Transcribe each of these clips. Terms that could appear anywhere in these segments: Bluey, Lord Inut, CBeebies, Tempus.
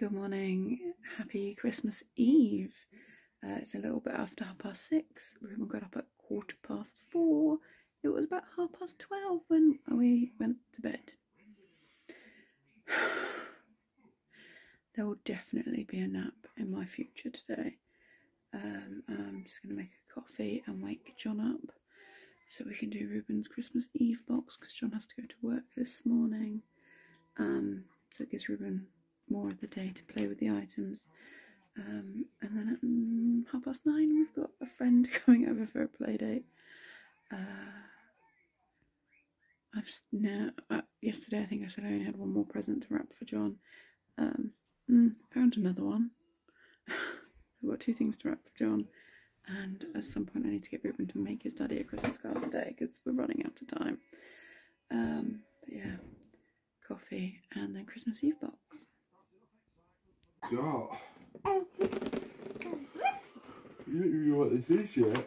Good morning, happy Christmas Eve. It's a little bit after 6:30. Ruben got up at 4:15. It was about 12:30 when we went to bed. There will definitely be a nap in my future today. I'm just going to make a coffee and wake John up so we can do Ruben's Christmas Eve box, because John has to go to work this morning. So it gives Ruben more of the day to play with the items. And then at 9:30 we've got a friend coming over for a play date. Yesterday I think I said I only had one more present to wrap for John. Found another one. I've got two things to wrap for John, and at some point I need to get Ruben to make his daddy a Christmas card today because we're running out of time. But yeah, coffee and then Christmas Eve box. Oh. You don't even know what this is yet.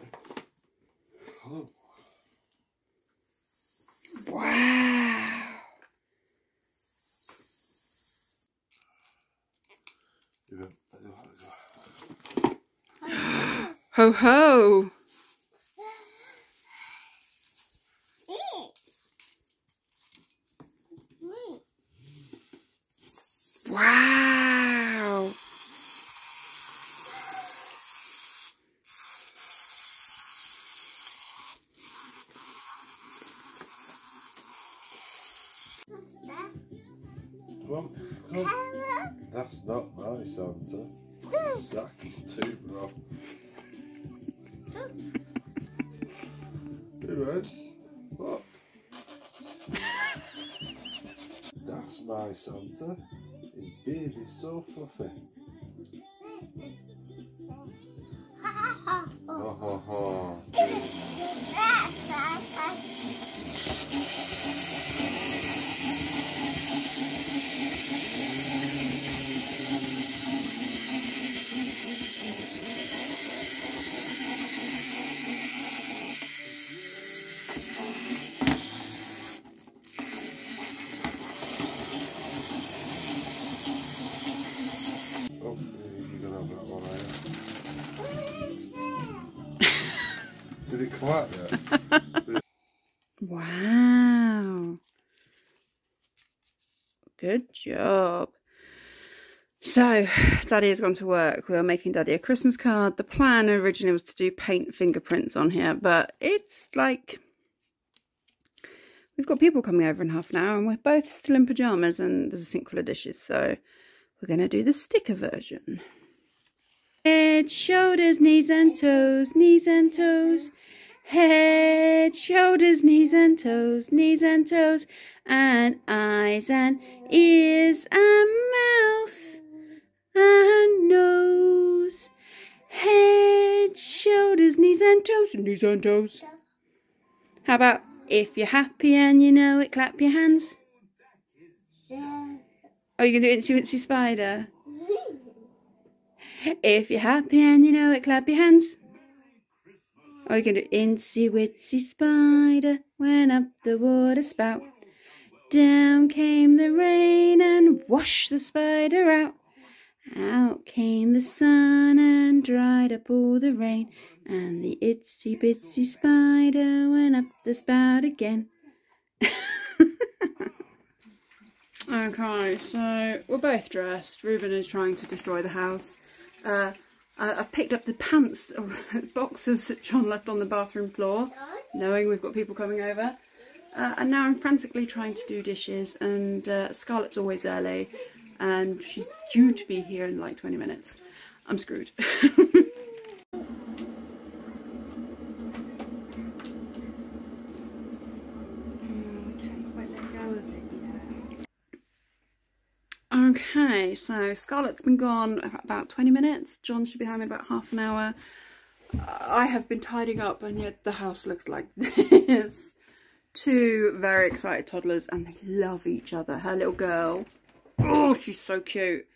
Oh. Wow! Ho ho! Wow! Come on. That's not my Santa. Zach is too rough. Red. Look. That's my Santa. His beard is so fluffy. Oh, ho, ho. Wow, good job. So Daddy has gone to work. We are making Daddy a Christmas card. The plan originally was to do paint fingerprints on here, but it's like we've got people coming over in half an hour and we're both still in pyjamas and there's a sink full of dishes, so we're going to do the sticker version. Head, shoulders, knees and toes, knees and toes. Head, shoulders, knees and toes, knees and toes. And eyes and ears and mouth and nose. Head, shoulders, knees and toes, knees and toes. How about if you're happy and you know it, clap your hands? Yeah. Oh, you can do Itsy Witsy Spider. If you're happy and you know it, clap your hands. Or you can do Incy Witsy Spider went up the water spout. Down came the rain and washed the spider out. Out came the sun and dried up all the rain. And the itsy bitsy spider went up the spout again. Okay, so we're both dressed. Ruben is trying to destroy the house. I've picked up the pants or boxes that John left on the bathroom floor, knowing we've got people coming over. And now I'm frantically trying to do dishes, and Scarlett's always early and she's due to be here in like 20 minutes. I'm screwed. Okay, so Scarlett's been gone about 20 minutes. John should be home in about half an hour. I have been tidying up and yet the house looks like this. Two very excited toddlers and they love each other. Her little girl, oh, she's so cute.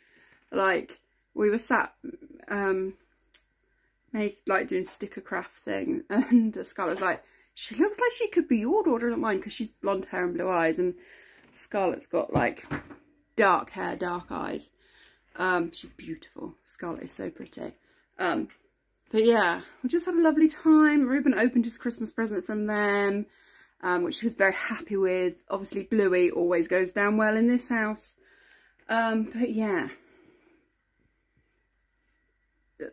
Like, we were sat doing sticker craft thing, and Scarlett's like, she looks like she could be your daughter, not mine, because she's blonde hair and blue eyes, and Scarlett's got like dark hair, dark eyes, She's beautiful. Scarlet is so pretty. But yeah, we just had a lovely time. Ruben opened his Christmas present from them, which he was very happy with. Obviously, Bluey always goes down well in this house. But yeah.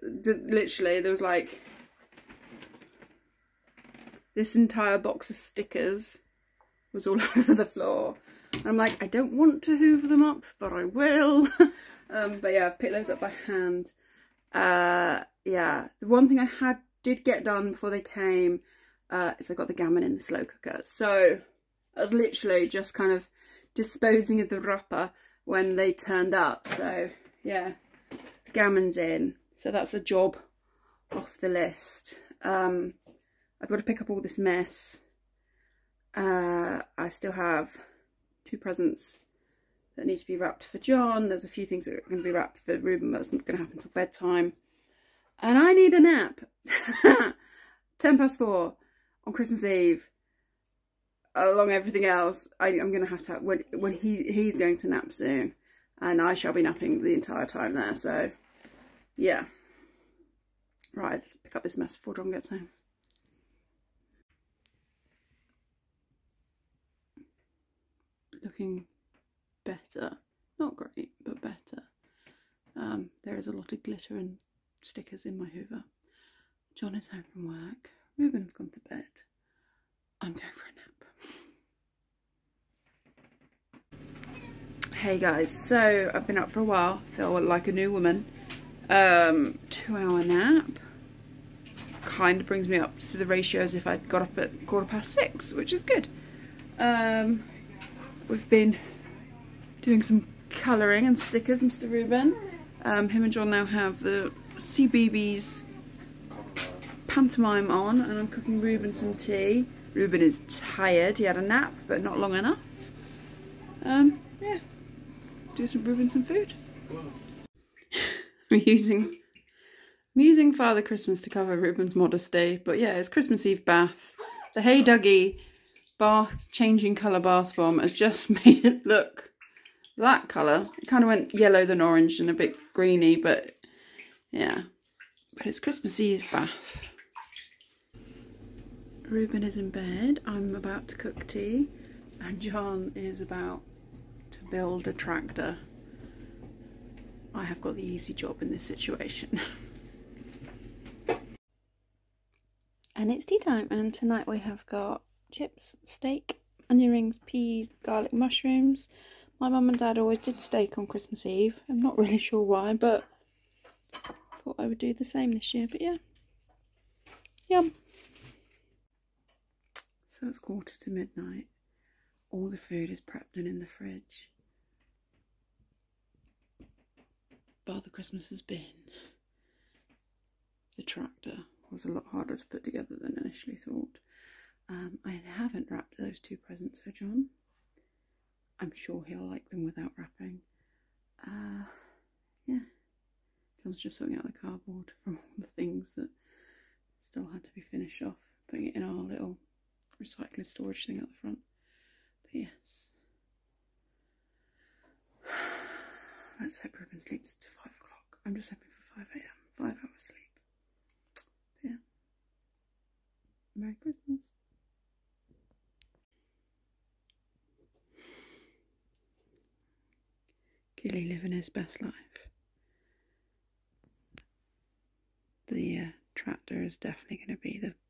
Literally, there was like this entire box of stickers was all over the floor. And I'm like, I don't want to hoover them up, but I will. But yeah, I've picked those up by hand. Yeah, the one thing I did get done before they came is I got the gammon in the slow cooker. So I was literally just kind of disposing of the wrapper when they turned up. So yeah, gammon's in. So that's a job off the list. I've got to pick up all this mess. I still have 2 presents that need to be wrapped for John. There's a few things that are going to be wrapped for Ruben, but that's not going to happen till bedtime. And I need a nap. 4:10 on Christmas Eve. Along everything else, I'm going to have to have, when he's going to nap soon, and I shall be napping the entire time there. So, yeah. Right, pick up this mess before John gets home. Looking better, not great, but better. There is a lot of glitter and stickers in my hoover. John is home from work. Ruben's gone to bed. I'm going for a nap. Hey guys, so I've been up for a while. Feel like a new woman. 2-hour nap. Kind of brings me up to the ratios if I'd got up at 6:15, which is good. We've been doing some colouring and stickers, Mr. Ruben. Him and John now have the CBeebies pantomime on, and I'm cooking Ruben some tea. Ruben is tired. He had a nap, but not long enough. Yeah, do some Ruben some food. I'm using Father Christmas to cover Ruben's modesty, but yeah, it's Christmas Eve bath. The Hey Dougie bath, changing colour bath bomb has just made it look that colour. It kind of went yellow then orange and a bit greeny, but yeah. But it's Christmas Eve bath. Ruben is in bed. I'm about to cook tea, and John is about to build a tractor. I have got the easy job in this situation. And it's tea time, and tonight we have got chips, steak, onion rings, peas, garlic, mushrooms. My mum and dad always did steak on Christmas Eve. I'm not really sure why, but I thought I would do the same this year. But yeah, yum. So it's 11:45. All the food is prepped and in the fridge. Father Christmas has been. The tractor was a lot harder to put together than I initially thought. I haven't wrapped those 2 presents for John. I'm sure he'll like them without wrapping. Yeah. John's just sorting out the cardboard from all the things that still had to be finished off. Putting it in our little recycling storage thing at the front. But yes. Let's hope Ruben sleeps to 5 o'clock. I'm just hoping for 5 a.m. 5 hours sleep. But yeah. Merry Christmas. Really living his best life. The tractor is definitely going to be the